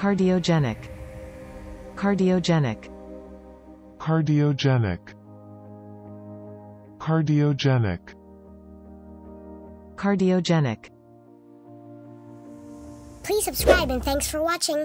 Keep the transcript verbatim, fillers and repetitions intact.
Cardiogenic. Cardiogenic. Cardiogenic. Cardiogenic. Cardiogenic. Please subscribe and thanks for watching.